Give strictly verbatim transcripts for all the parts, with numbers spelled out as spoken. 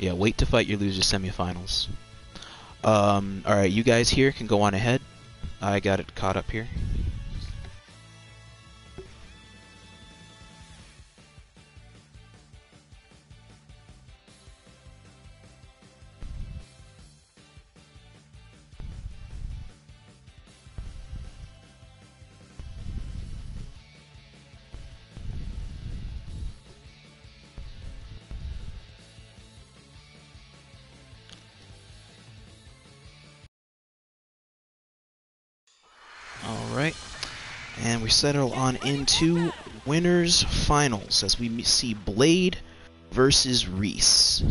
Yeah, wait to fight your loser semifinals. Um, alright, you guys here can go on ahead. I got it caught up here. And we settle on into winners finals as we see Blade versus Reese.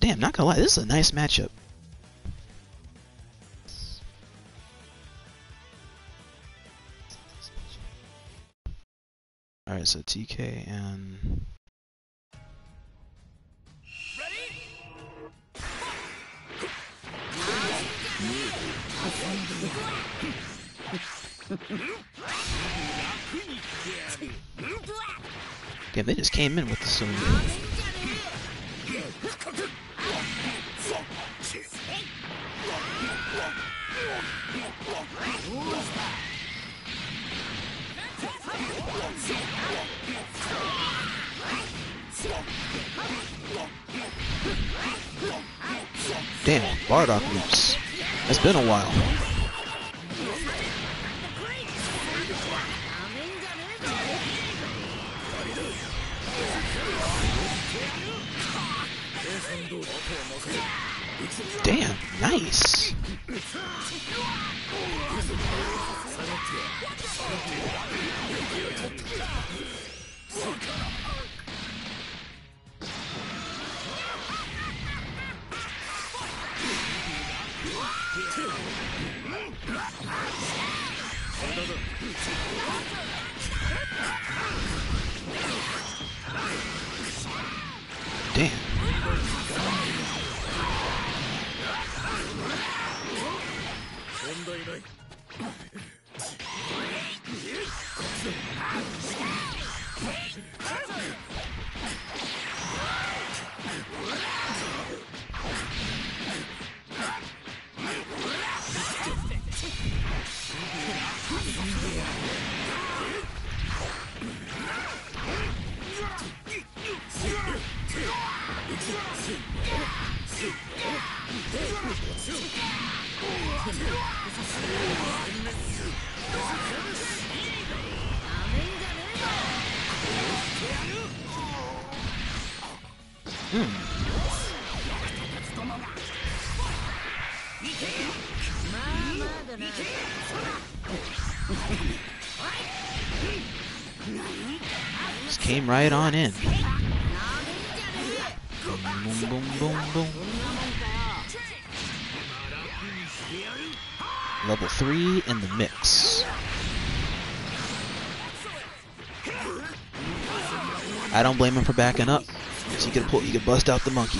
Damn, not gonna lie, this is a nice matchup. All right, so T K and. Ready? Damn, they just came in with the swing. Damn, Bardock loops. That's been a while. Damn, nice. Damn. Mm. Just came right on in. Boom, boom, boom, boom. Level three in the mix. I don't blame him for backing up. So you could pull, you could bust out the monkey.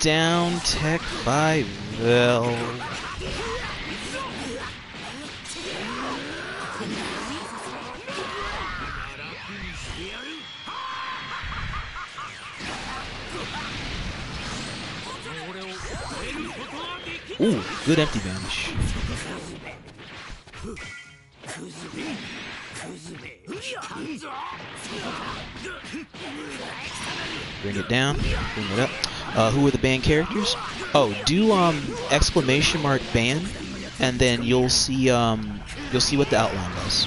Down tech by Vel. Ooh, good empty vanish. Bring it down, bring it up. Uh, who are the banned characters? Oh, do um exclamation mark ban, and then you'll see um you'll see what the outline does.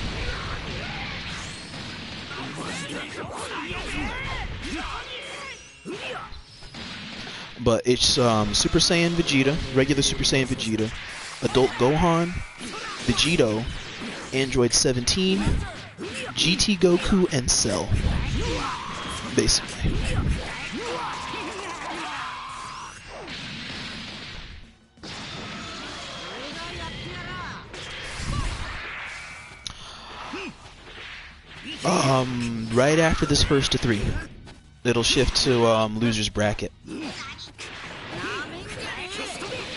But it's um, Super Saiyan Vegeta, regular Super Saiyan Vegeta, Adult Gohan, Vegito, Android seventeen, G T Goku, and Cell, basically. Um, right after this first to three, it'll shift to um, Loser's Bracket.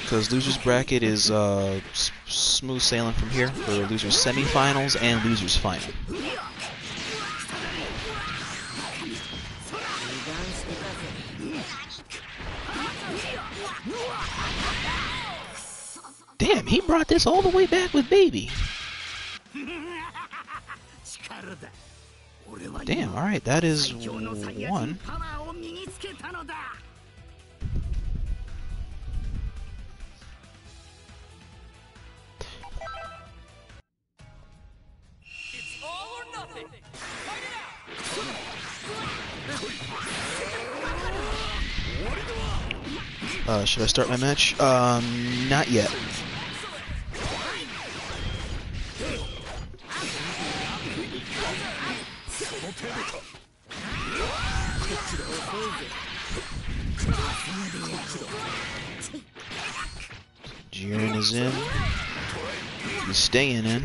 Because Loser's Bracket is uh, s smooth sailing from here for Loser's Semifinals and Loser's Final. Damn, he brought this all the way back with baby. Damn, alright, that is one. Uh, should I start my match? Um, not yet. Jiren is in. He's staying in.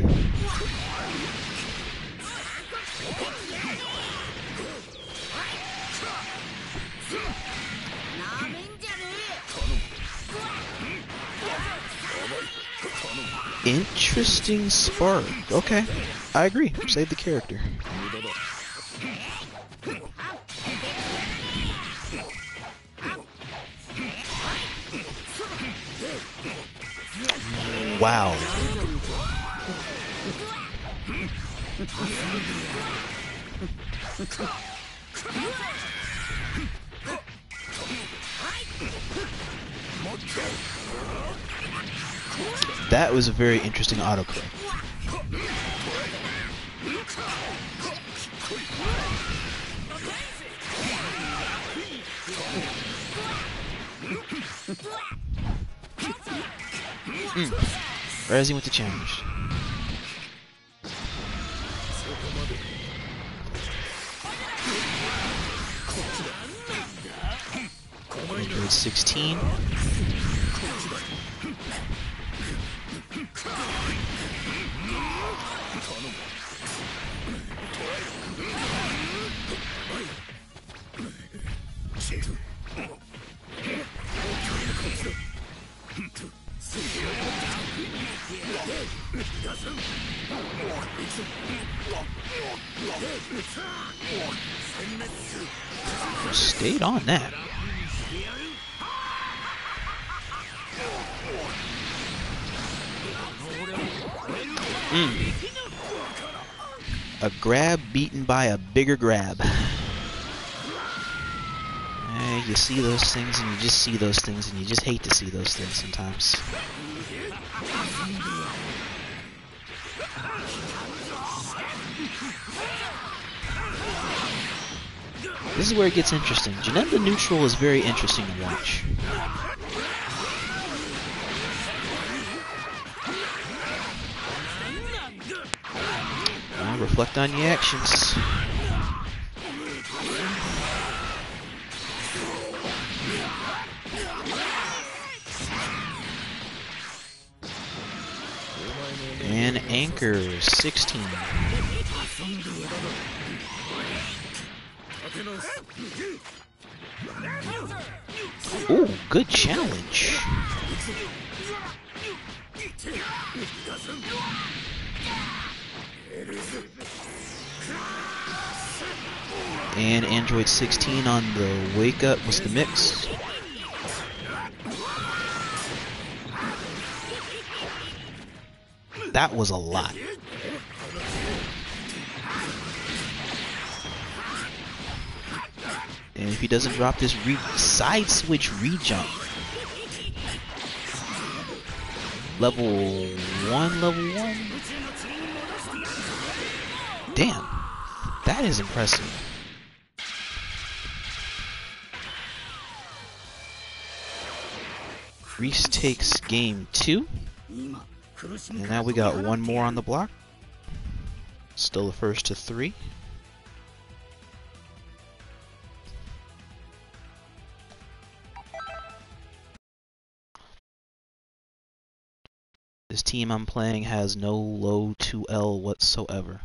Interesting spark. Okay, I agree. Save the character. Wow. That was a very interesting autoclick. Mm. Right as he went to challenge. Android sixteen. Stayed on that. Mm. A grab beaten by a bigger grab. Eh, you see those things and you just see those things and you just hate to see those things sometimes. This is where it gets interesting. Janemba neutral is very interesting to watch. Now reflect on your actions. And anchor sixteen. Ooh, good challenge. And Android sixteen on the wake up was the mix. That was a lot. And if he doesn't drop this re side switch re-jump, level one, level one. Damn, that is impressive. Reese takes game two. And now we got one more on the block. Still the first to three. This team I'm playing has no low two L whatsoever.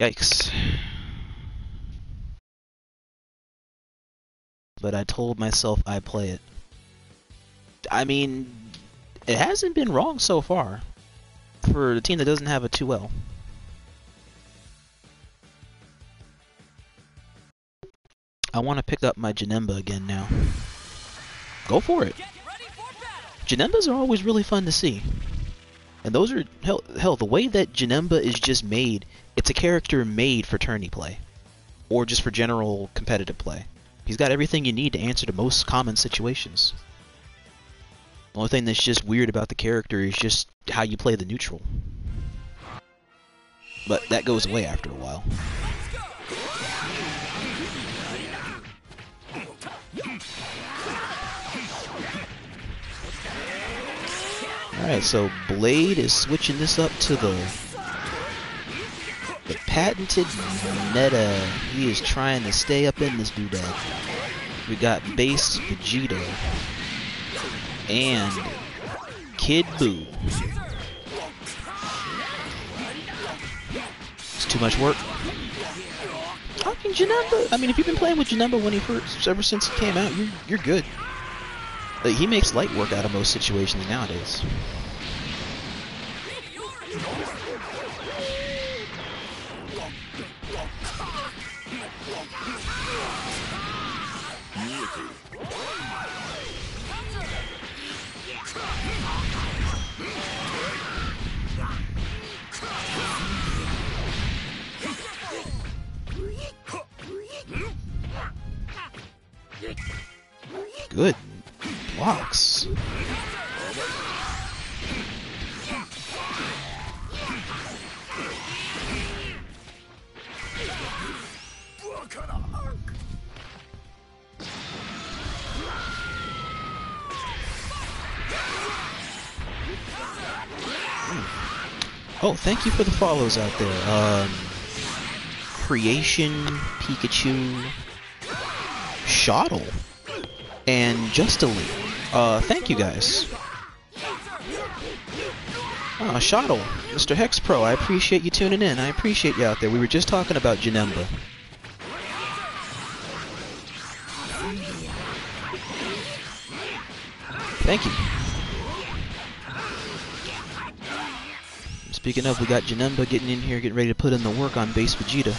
Yikes. But I told myself I play it. I mean, it hasn't been wrong so far for a team that doesn't have a two L. I want to pick up my Janemba again now. Go for it. Janembas are always really fun to see. And those are, hell, hell, the way that Janemba is just made, it's a character made for tourney play. Or just for general competitive play. He's got everything you need to answer to most common situations. The only thing that's just weird about the character is just how you play the neutral. But that goes away after a while. Alright, so Blade is switching this up to the, the patented meta. He is trying to stay up in this doodad. We got base Vegito and Kid Buu. It's too much work. How can Janemba? I mean, if you've been playing with Janemba when he first, ever since he came out, you're, you're good. Like, he makes light work out of most situations nowadays. Good blocks. Oh, thank you for the follows out there. Um, Creation, Pikachu, Shottle, and Justily. Uh, thank you guys. Ah, Shottle, Mister Hex Pro, I appreciate you tuning in. I appreciate you out there. We were just talking about Janemba. Thank you. Speaking of, we got Janemba getting in here, getting ready to put in the work on base Vegeta.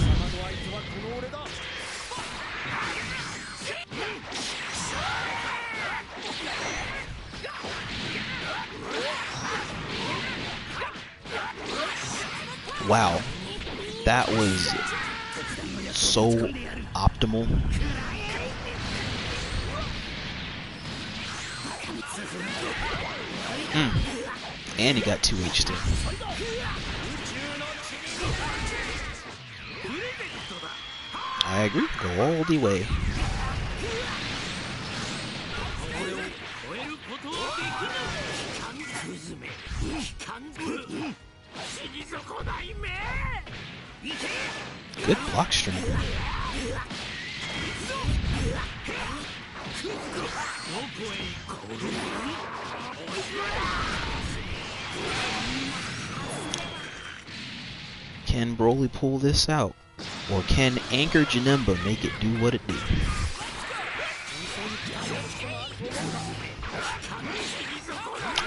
Wow, that was so optimal. Mm. And he got two H still. I agree, go all the way. Good block string. Can Broly pull this out? Or can Anchor Janemba make it do what it do?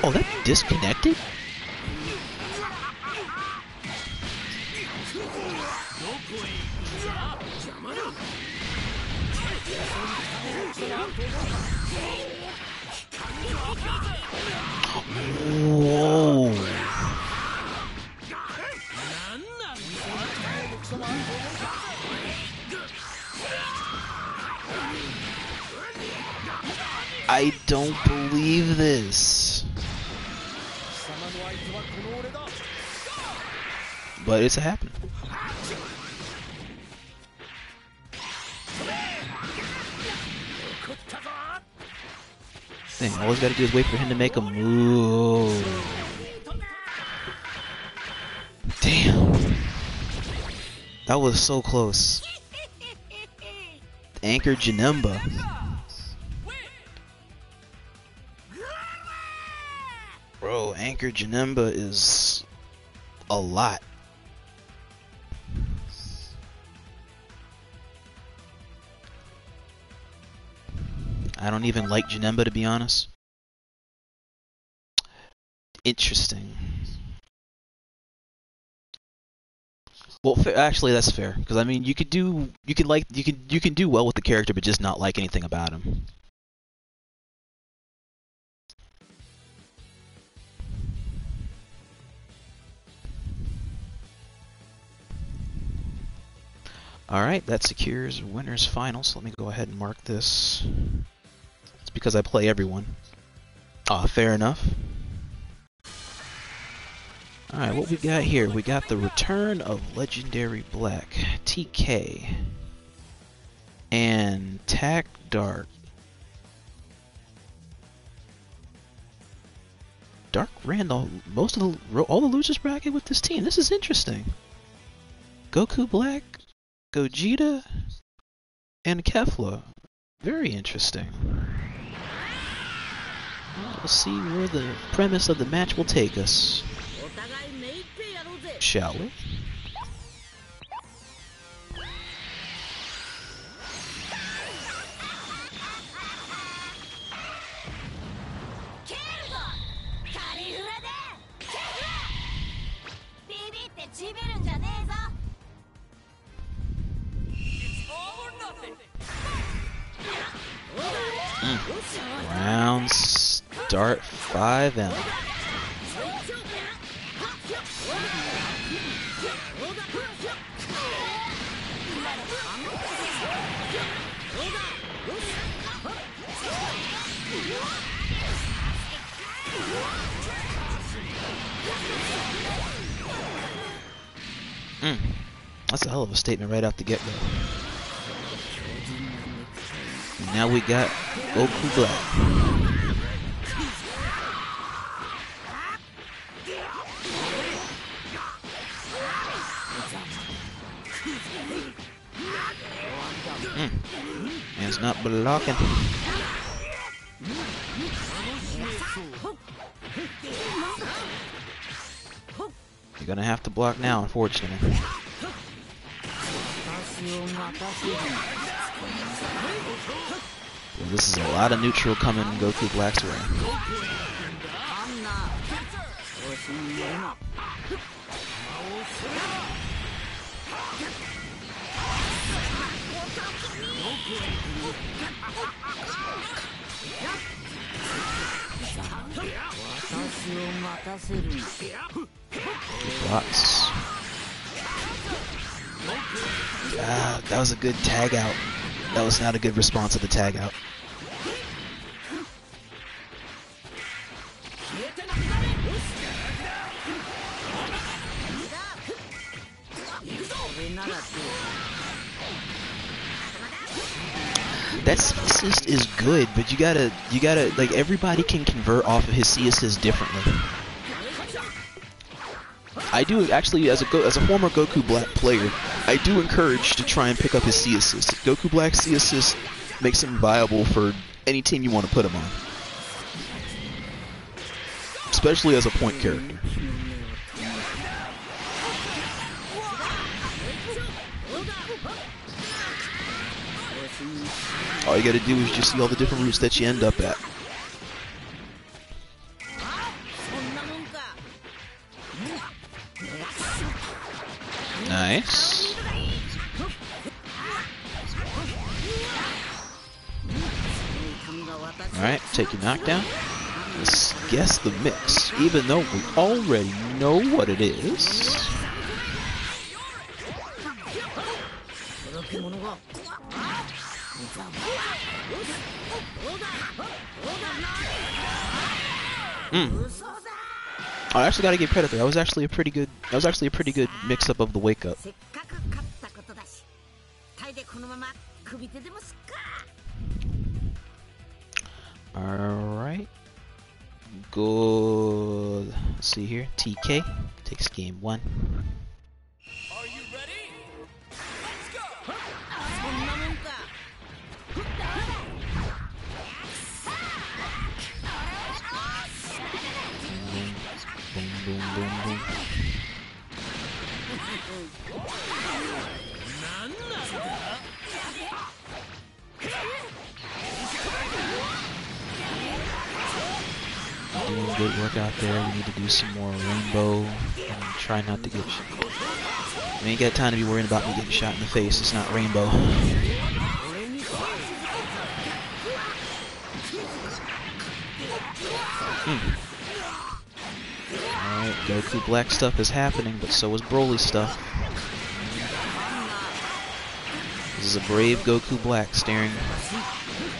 Oh, that disconnected? Whoa. I don't believe this. But it's happening. Dang, all he's got to do is wait for him to make a move. Damn. That was so close. Anchor Janemba. Bro, Anchor Janemba is a lot. I don't even like Janemba, to be honest. Interesting. Well, actually, that's fair, because I mean, you could do, you could like, you could, you can do well with the character, but just not like anything about him. Alright, that secures winner's final, so let me go ahead and mark this. It's because I play everyone. Ah, fair enough. Alright, what we got here? We got the return of Legendary Black, T K, and Tac Dark. Dark ran all, most of the all the losers bracket with this team. This is interesting. Goku Black, Gogeta, and Kefla. Very interesting. We'll see where the premise of the match will take us. Shall we? Mm. Round start five M. Mm. That's a hell of a statement right off the get-go. Now we got Goku Black. Mm. And it's not blocking. You're gonna have to block now, unfortunately. Well, this is a lot of neutral coming Goku Black's way. Blocks. Ah, that was a good tag out. That was not a good response to the tag out. That's assist is good, but you gotta, you gotta, like, everybody can convert off of his C assist differently. I do actually, as a Go as a former Goku Black player, I do encourage to try and pick up his C assist. Goku Black's C assist makes him viable for any team you want to put him on, especially as a point character. All you gotta do is just see all the different routes that you end up at. Nice. Alright, take your knockdown. Let's guess the mix, even though we already know what it is. Mm. I actually gotta give credit there. That was actually a pretty good. That was actually a pretty good mix-up of the wake-up. All right. Good. Let's see here. T K takes game one. Are you ready? Let's go. Boom, boom, boom. Doing good work out there. We need to do some more rainbow and try not to get shot. We ain't got time to be worrying about me getting shot in the face. It's not rainbow. Mm. Alright, Goku Black stuff is happening, but so is Broly stuff. This is a brave Goku Black staring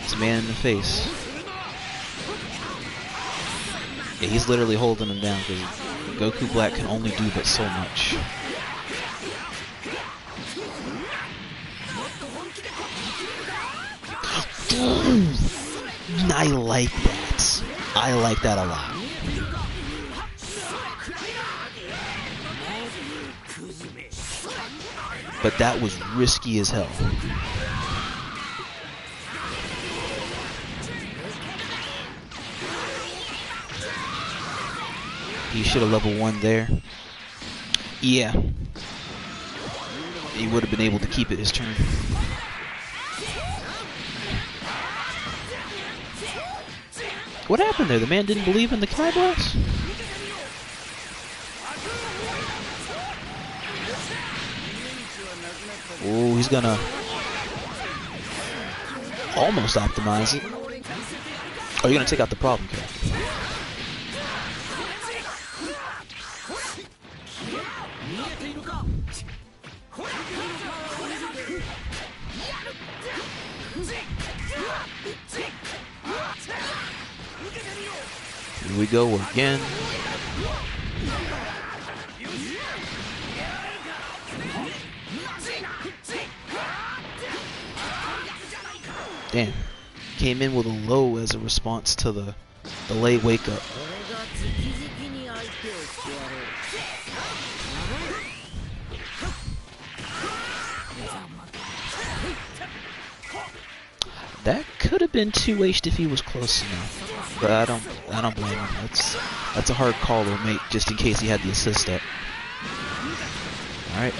this man in the face. Yeah, he's literally holding him down because Goku Black can only do but so much. I like that. I like that a lot. But that was risky as hell. He should have level one there. Yeah. He would have been able to keep it his turn. What happened there? The man didn't believe in the Kai Blast? Oh, he's gonna almost optimize it. Oh, you're gonna take out the problem character. Here we go again. Damn. Came in with a low as a response to the, the late wake up. That could have been two H'd if he was close enough. But I don't I don't blame him. That's that's a hard call to make just in case he had the assist up. Alright.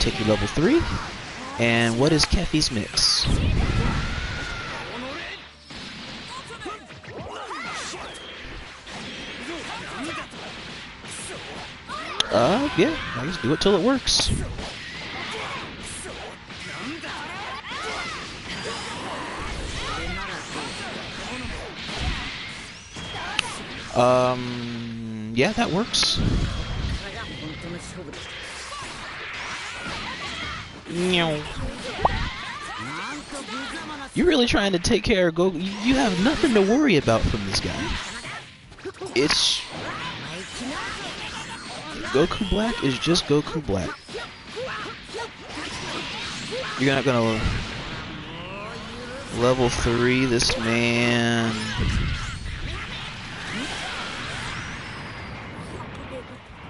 Take your level three. And what is Kefla's mix? Uh, yeah, I just do it till it works. Um, yeah, that works. You're really trying to take care of Goku. You have nothing to worry about from this guy. It's... Goku Black is just Goku Black. You're not gonna level three this man.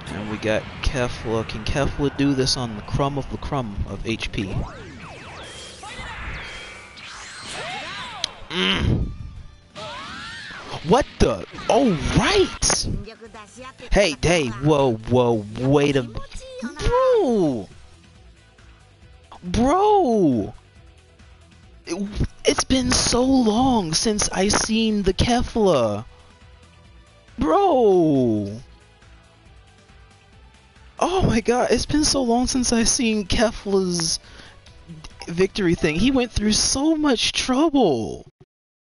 And we got Kefla. Can Kefla do this on the crumb of the crumb of H P? Mm. What the? Oh, right! Hey, hey, whoa, whoa, wait a... Bro! Bro! It, it's been so long since I seen the Kefla. Bro! Oh my god, it's been so long since I seen Kefla's victory thing. He went through so much trouble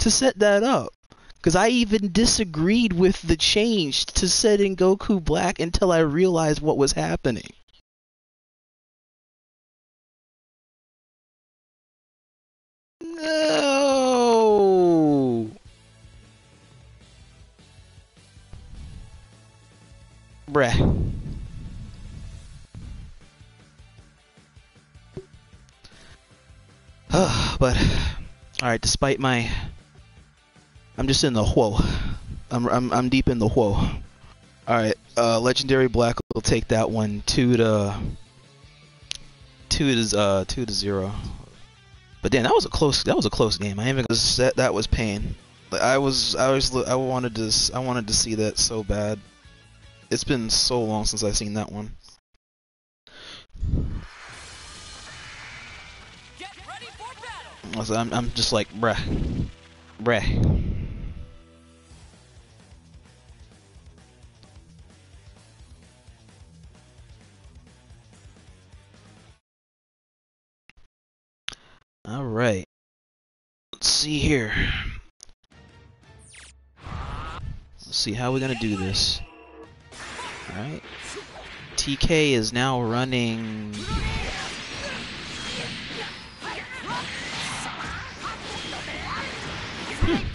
to set that up. Because I even disagreed with the change to setting Goku Black until I realized what was happening. No! Bruh. But, alright, despite my... I'm just in the whoa. I'm, I'm, I'm deep in the whoa. Alright, uh, Legendary Black will take that one two to two to uh two to zero. But damn, that was a close that was a close game. I even that that was pain. I was I was I wanted to I wanted to see that so bad. It's been so long since I've seen that one. Get ready for battle. I'm I'm just like bruh, bruh. All right. Let's see here. Let's see how we're gonna do this. All right. T K is now running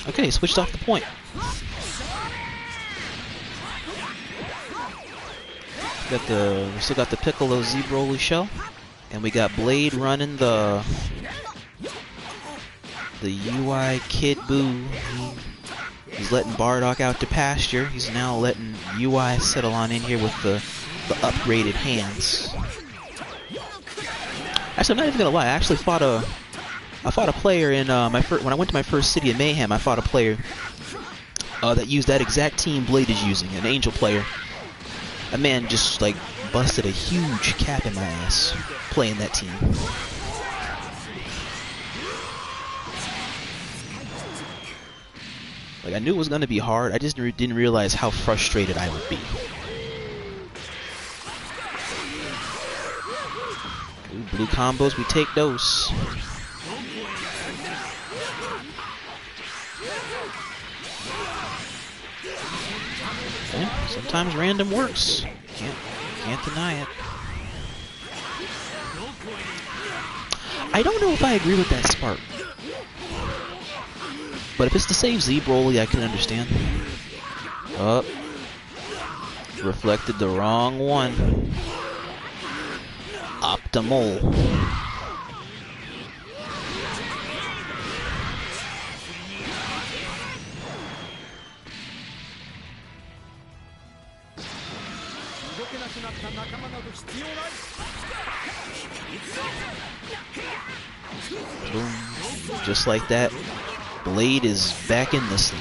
Okay, switched off the point. Got the we still got the Piccolo Z Broly shell, and we got Blade running the the U I Kid Buu. He, he's letting Bardock out to pasture. He's now letting U I settle on in here with the the upgraded hands. Actually, I'm not even gonna lie. I actually fought a I fought a player in uh, my first when I went to my first City of Mayhem. I fought a player uh, that used that exact team Blade is using, an Angel player. That man just like busted a huge cap in my ass playing that team. Like, I knew it was gonna be hard. I just re didn't realize how frustrated I would be. Ooh, blue combos, we take those. Yeah, sometimes random works. Can't, can't deny it. I don't know if I agree with that spark. But if it's to save Z Broly, I can understand. Oh. Reflected the wrong one. Optimal. Boom. Just like that. Blade is back in this thing.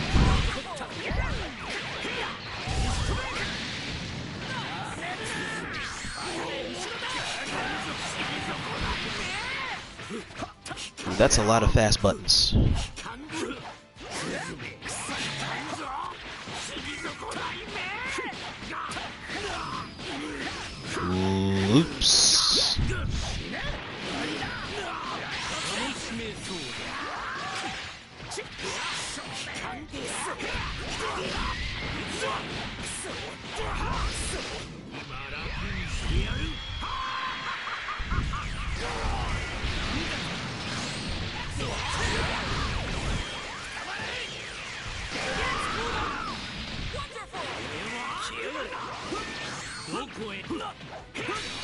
That's a lot of fast buttons. Oops.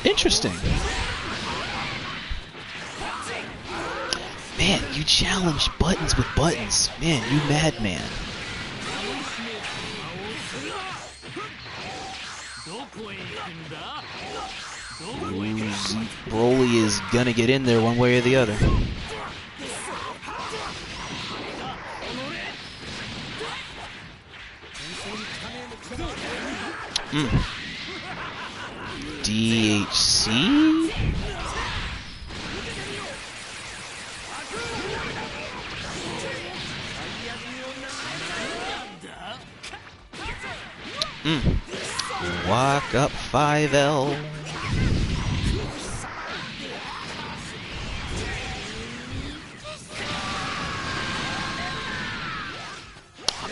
Interesting. Man, you challenge buttons with buttons. Man, you madman. Broly is gonna get in there one way or the other. Mm. D H C? Mm. Walk up five L.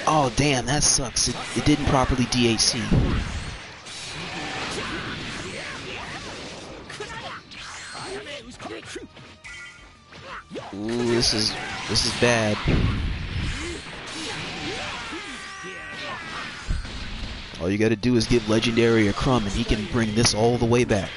Oh damn, that sucks. It, it didn't properly D H C. Ooh, this is this is bad. All you gotta do is give Legendary a crumb and he can bring this all the way back.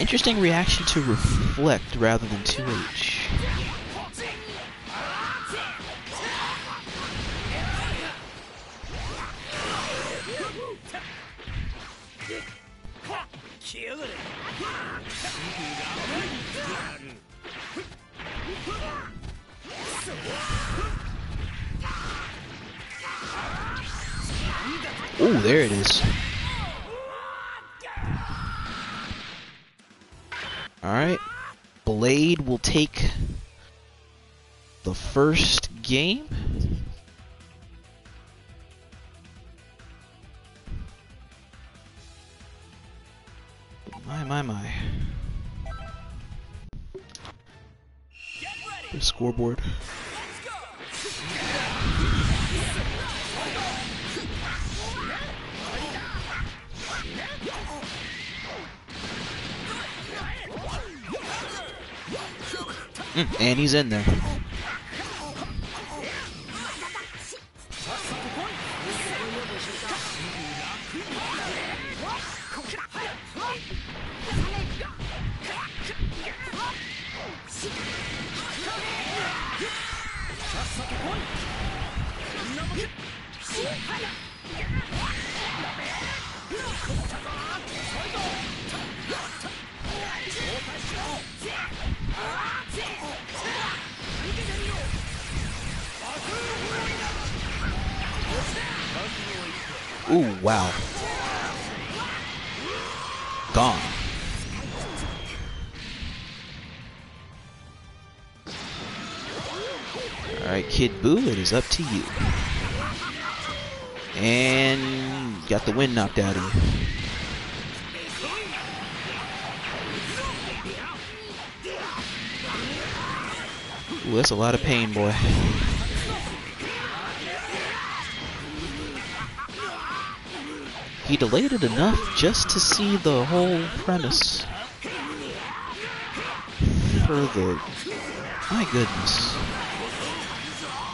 Interesting reaction to reflect rather than two H. Ooh, there it is. Alright, Blade will take the first game. My, my, my. The scoreboard. Mm, and he's in there. Ooh, wow. Gone. Alright, Kid Buu, it is up to you. And got the wind knocked out of you. Ooh, that's a lot of pain, boy. He delayed it enough just to see the whole premise. For the... my goodness.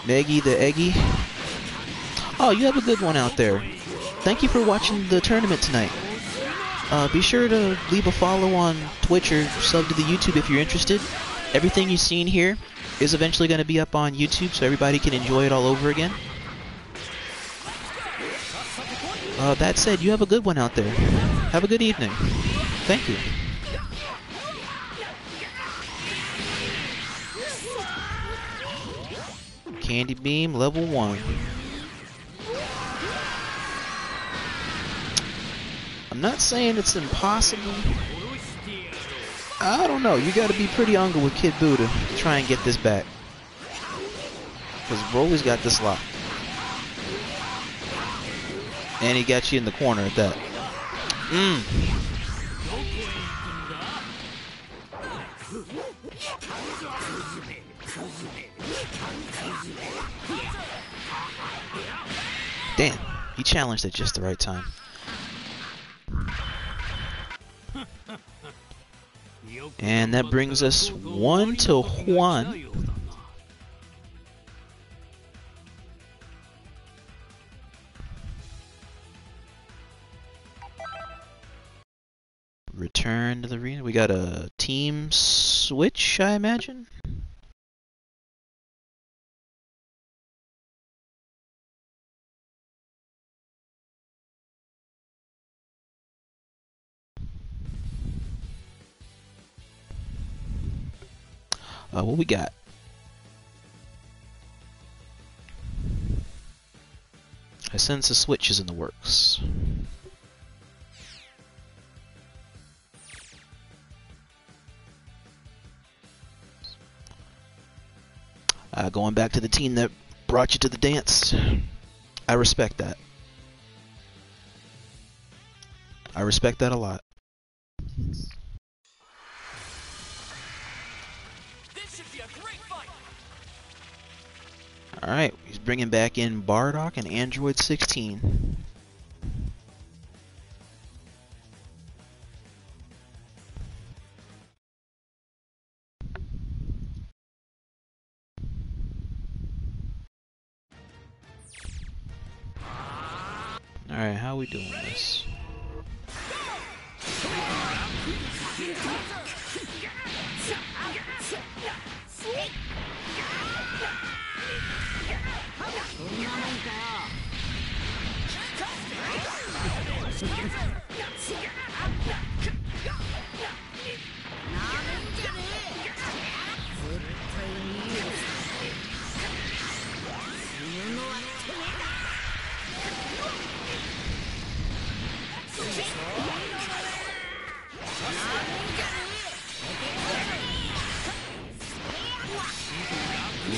Meggy the Eggy. Oh, you have a good one out there. Thank you for watching the tournament tonight. Uh, be sure to leave a follow on Twitch or sub to the YouTube if you're interested. Everything you've seen here is eventually going to be up on YouTube so everybody can enjoy it all over again. Uh, that said, you have a good one out there. Have a good evening. Thank you. Candy Beam level one. I'm not saying it's impossible. I don't know. You got to be pretty hungry with Kid Buu to try and get this back, because Broly's got this locked, and he got you in the corner at that. Mm. Damn, he challenged at just the right time. And that brings us one to one. Return to the arena. We got a team switch, I imagine. Uh, what we got? I sense the switch is in the works. Uh, going back to the team that brought you to the dance. I respect that. I respect that a lot. Alright, he's bringing back in Bardock and Android sixteen. Alright, how are we doing this?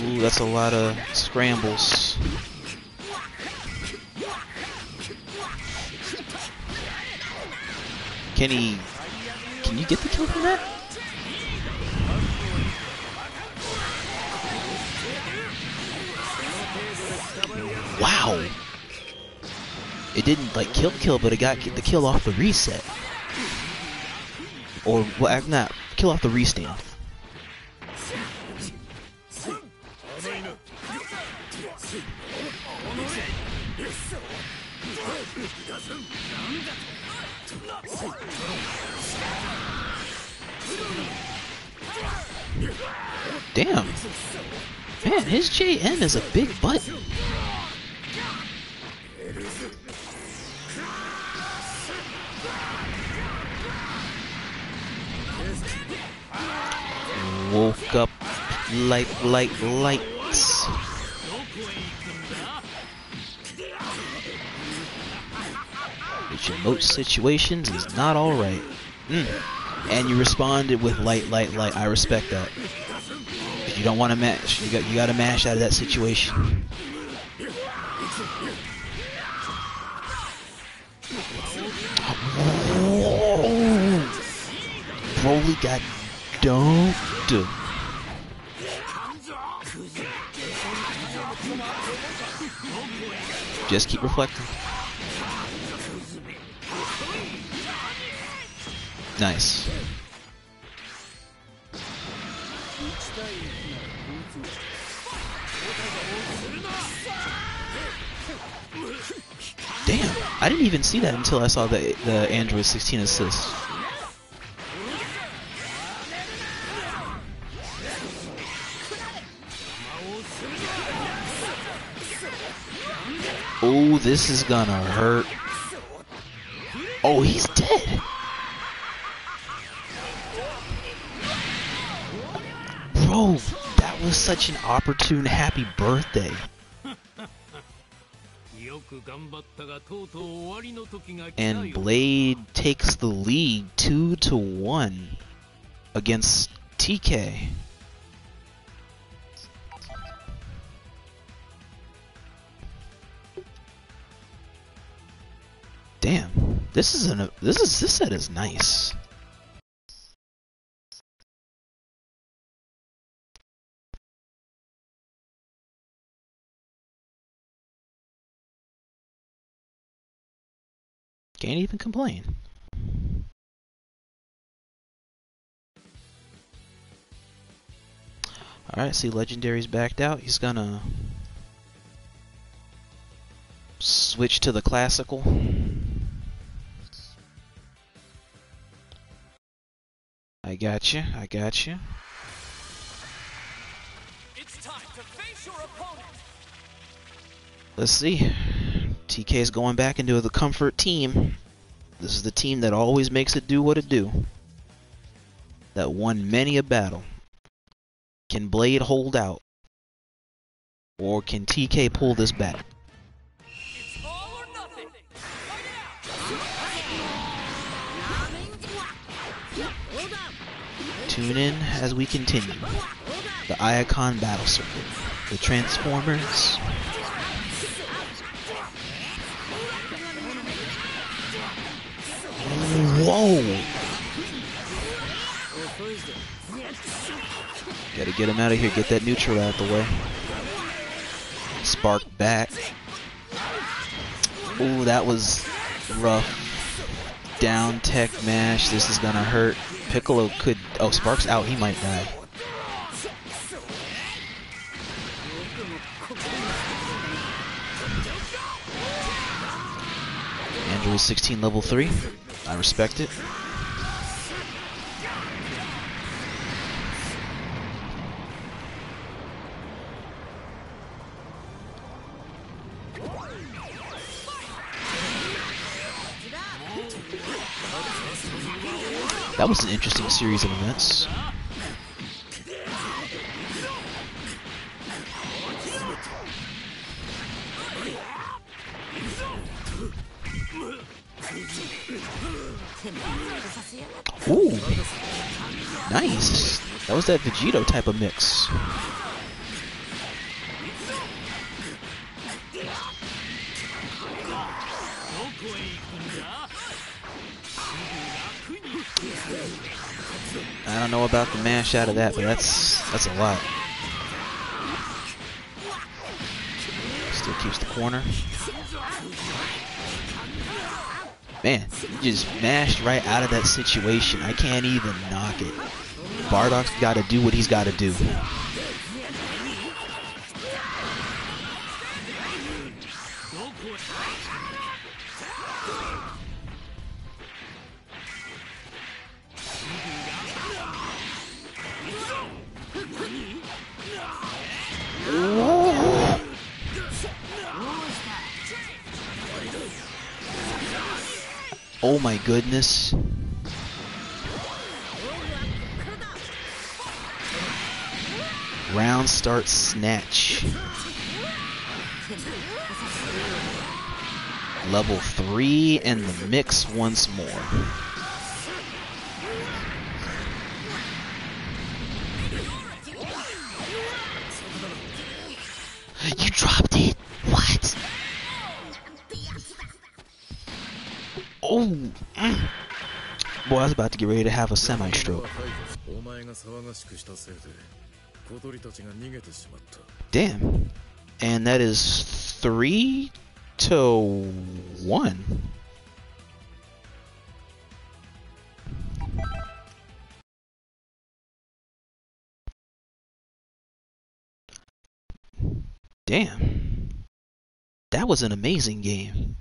Ooh, that's a lot of scrambles. Can he... can you get the kill from that? Wow! It didn't, like, kill kill, but it got the kill off the reset. Or, well, not, kill off the restand. Damn. Man, his J N is a big butt. Woke up light, light, lights. Which in most situations is not alright. Mm. And you responded with light, light, light. I respect that. You don't want to mash. You got, you got to mash out of that situation. Oh. Broly got dumped. Just keep reflecting. Nice. Damn, I didn't even see that until I saw the, the Android sixteen assist. Oh, this is gonna hurt. Oh, he's dead. Bro, that was such an opportune happy birthday. And Blade takes the lead two to one against T K. Damn, this is an this is this set is nice. Can't even complain. Alright, see, Legendary's backed out. He's gonna switch to the classical. I got you. I got you. It's time to face your opponent. Let's see. T K's going back into the comfort team. This is the team that always makes it do what it do. That won many a battle. Can Blade hold out? Or can T K pull this back? It's all or nothing. Tune in as we continue. The Iacon Battle Circuit. The Transformers. Whoa! Gotta get him out of here, get that neutral out the way. Spark back. Ooh, that was rough. Down tech mash, this is gonna hurt. Piccolo could... Oh, Spark's out, he might die. Android sixteen level three. I respect it. That was an interesting series of events. Ooh, nice. That was that Vegito type of mix. I don't know about the mash out of that, but that's that's a lot. Still keeps the corner. Man, you just mashed right out of that situation. I can't even knock it. Bardock's got to do what he's got to do. Oh my goodness. Round start snatch. Level three in the mix once more. You dropped it! What? Oh! Mm. Boy, I was about to get ready to have a semi-stroke. Damn. And that is three to one. Damn. That was an amazing game.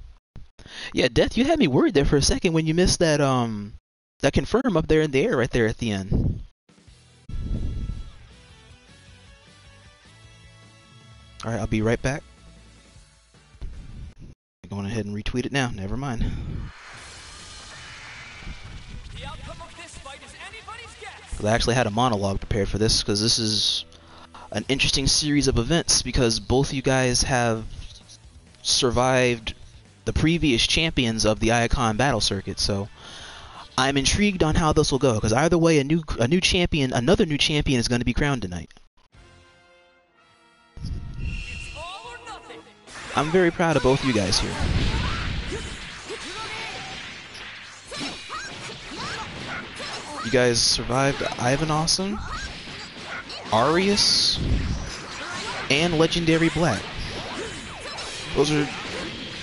Yeah, Death, you had me worried there for a second when you missed that um that confirm up there in the air right there at the end. Alright, I'll be right back. Going ahead and retweet it now. Never mind. The outcome of this fight is anybody's guess. I actually had a monologue prepared for this because this is an interesting series of events because both you guys have survived the previous champions of the Iacon Battle Circuit, so I'm intrigued on how this will go because either way, a new a new champion, another new champion is going to be crowned tonight. I'm very proud of both you guys here. You guys survived Ivan Awesome, Arius, and Legendary Black. Those are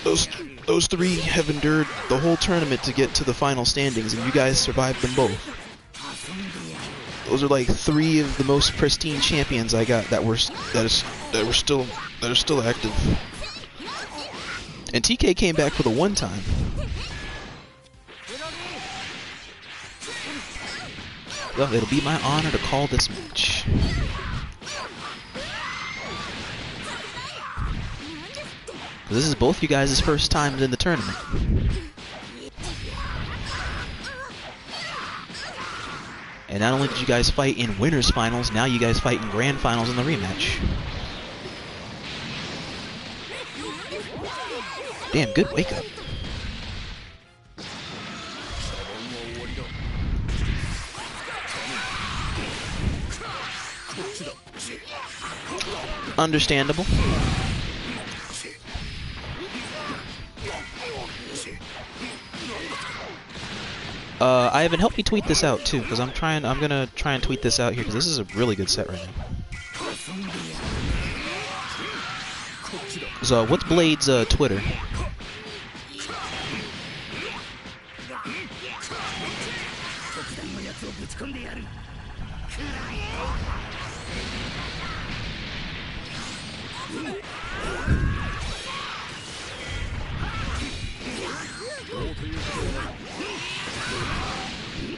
those those three have endured the whole tournament to get to the final standings, and you guys survived them both. Those are like three of the most pristine champions I got that were that is that were still that are still active. And T K came back for the one time. Well, it'll be my honor to call this match. This is both you guys' first time in the tournament. And not only did you guys fight in winners finals, now you guys fight in grand finals in the rematch. Damn, good wake up. Understandable. Uh, Ivan, help me tweet this out too, because I'm trying. I'm gonna try and tweet this out here because this is a really good set right now. So, uh, what's Blade's uh, Twitter?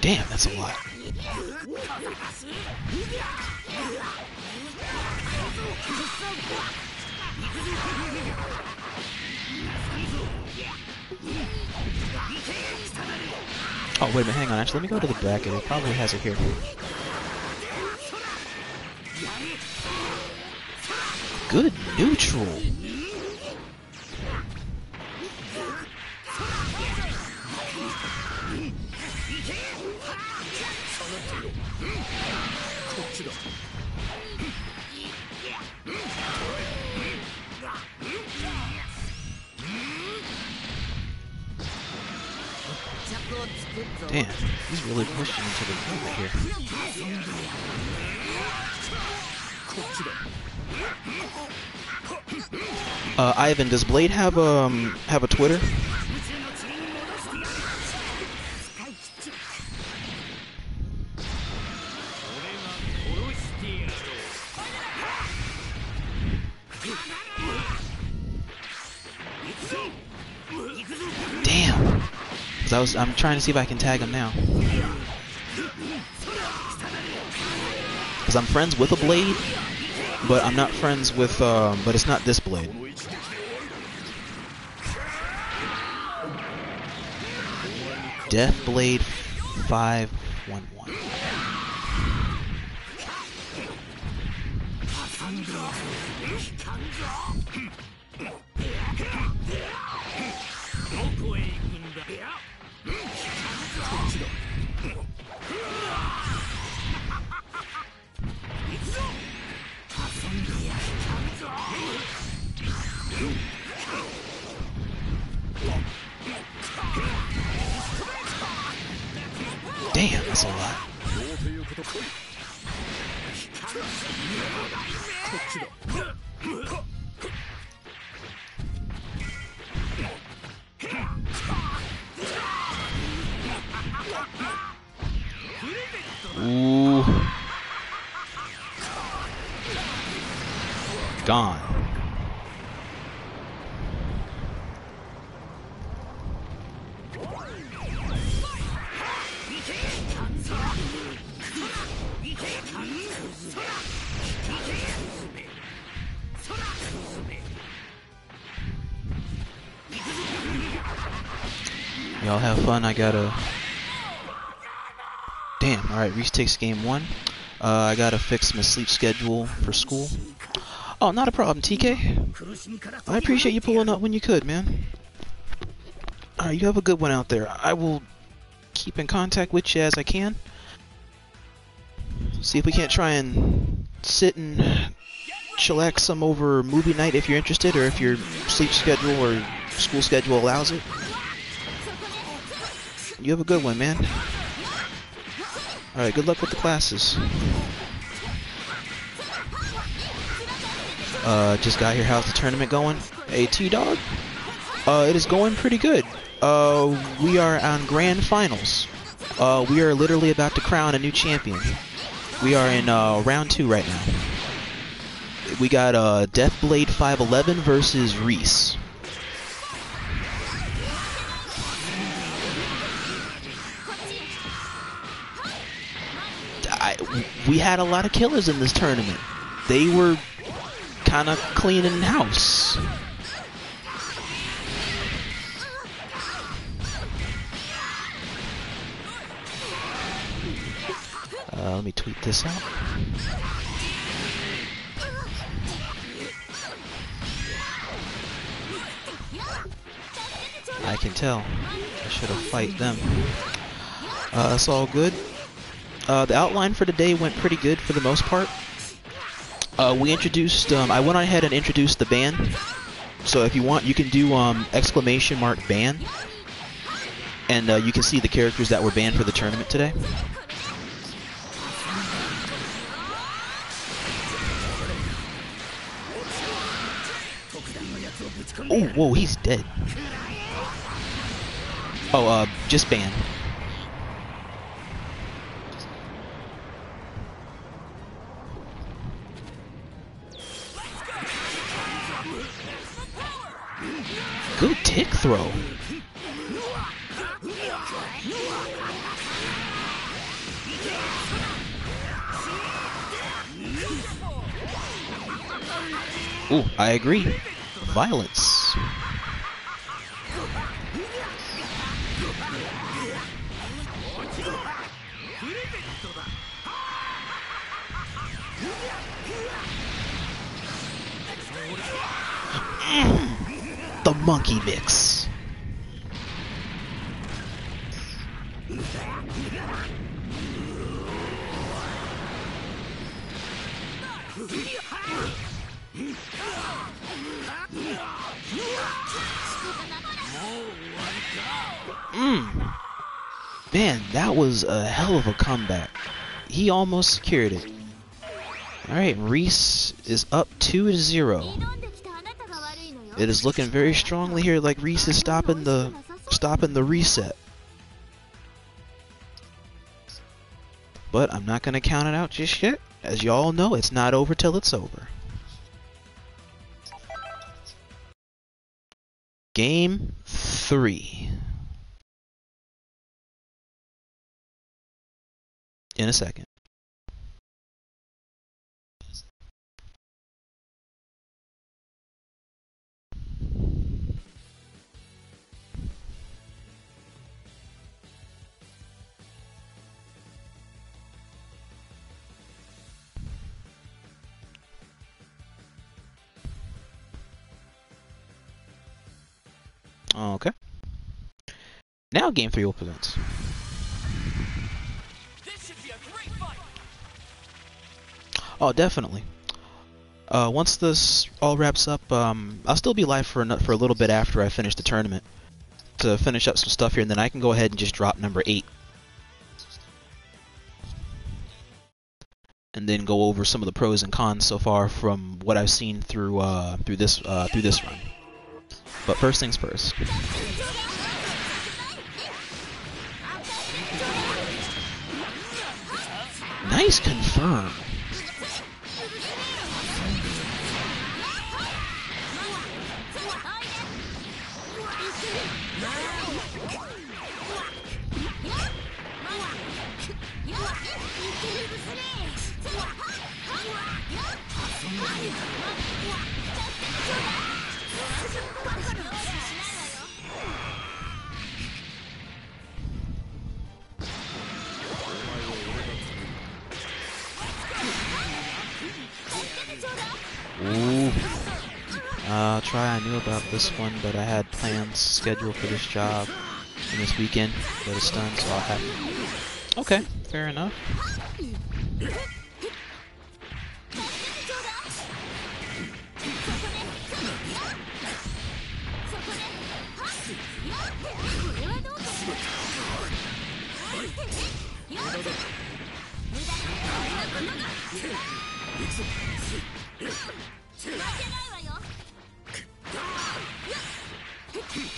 Damn, that's a lot. Oh, wait a minute, hang on, actually, let me go to the back, and it probably has it here. Good neutral. Damn, he's really pushing into the corner here. Uh, Ivan, does Blade have um have a Twitter? Cause I was, I'm trying to see if I can tag him now. Cause I'm friends with a Blade, but I'm not friends with, uh, but it's not this Blade. Deathblade five one one. Damn, that's a lot. Ooh. Gone. Y'all have fun. I gotta. Damn. All right. Reese takes game one. Uh, I gotta fix my sleep schedule for school. Oh, not a problem, T K. I appreciate you pulling up when you could, man. All right. You have a good one out there. I will keep in contact with you as I can. See if we can't try and sit and chillax some over movie night if you're interested, or if your sleep schedule or school schedule allows it. You have a good one, man. Alright, good luck with the classes. Uh, just got here. How's the tournament going? A T Dog? Uh, it is going pretty good. Uh, we are on grand finals. Uh, we are literally about to crown a new champion. We are in, uh, round two right now. We got, uh, Deathblade five eleven versus Reese. We had a lot of killers in this tournament. They were kind of cleaning house. Uh, let me tweet this out. I can tell. I should have fought them. Uh, it's all good. Uh, the outline for today went pretty good for the most part. Uh, we introduced, um, I went ahead and introduced the ban. So if you want, you can do um, exclamation mark ban. And uh, you can see the characters that were banned for the tournament today. Oh, whoa, he's dead. Oh, uh, just banned. Good tick throw. Ooh, I agree. Violence. Mm. The monkey mix. Mm. Man, that was a hell of a comeback. He almost secured it. Alright, Reese is up two to zero. It is looking very strongly here, like Reese is stopping the stopping the reset. But I'm not gonna count it out just yet. As y'all know, it's not over till it's over. Game three. in a second. Okay. Now game three will present. This should be a great fight. Oh, definitely. Uh, once this all wraps up, um, I'll still be live for a, for a little bit after I finish the tournament to finish up some stuff here, and then I can go ahead and just drop number eight, and then go over some of the pros and cons so far from what I've seen through uh, through this uh, through this run. But first things first. Nice confirm. Ooh. Uh, try, I knew about this one, but I had plans scheduled for this job and this weekend, but it's done, so I'll have it. Okay, fair enough.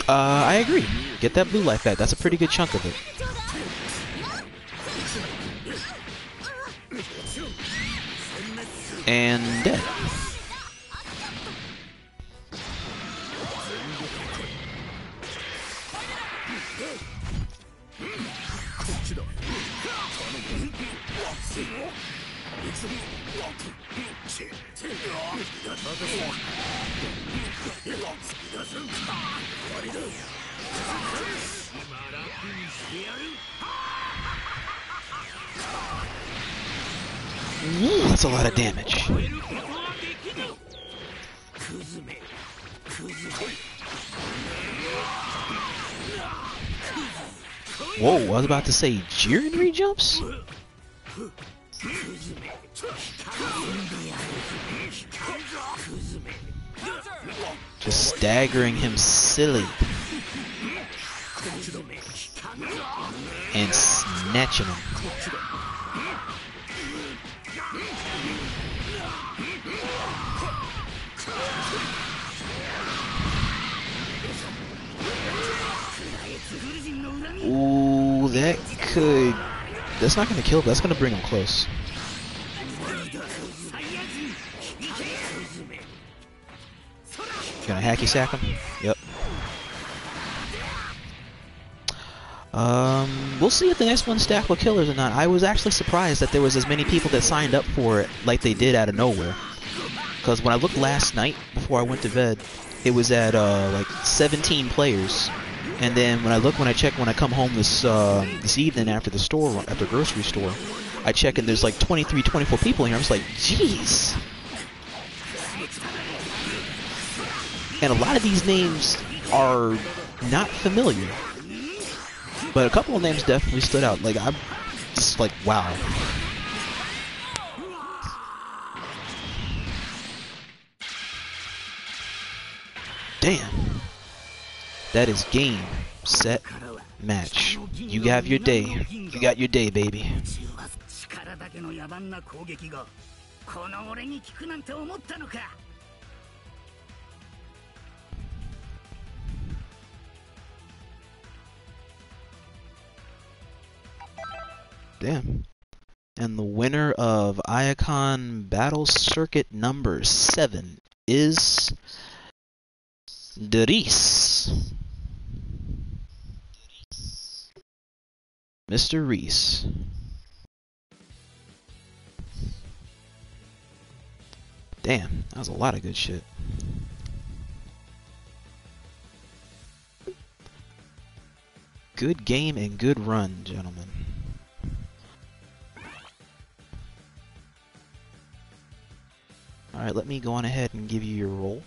Uh, I agree. Get that blue life back. That's a pretty good chunk of it. And dead. Ooh, that's a lot of damage. Whoa, I was about to say Jiren re-jumps? Just staggering him silly. And snatching him. Ooh, that could... That's not gonna kill, but that's gonna bring him close. Gonna hacky sack him? Yep. Um, we'll see if the next one stack with killers or not. I was actually surprised that there was as many people that signed up for it like they did out of nowhere. Because when I looked last night before I went to bed, it was at uh, like seventeen players. And then when I look, when I check, when I come home this uh, this evening after the store, at the grocery store, I check and there's like twenty-three, twenty-four people in here. I'm just like, jeez. And a lot of these names are not familiar. But a couple of names definitely stood out. Like, I'm just like, wow. Damn. That is game, set, match. You have your day. You got your day, baby. Damn. And the winner of Iacon Battle Circuit number seven is Reese. Mister Reese. Damn, that was a lot of good shit. Good game and good run, gentlemen. Alright, let me go on ahead and give you your roll.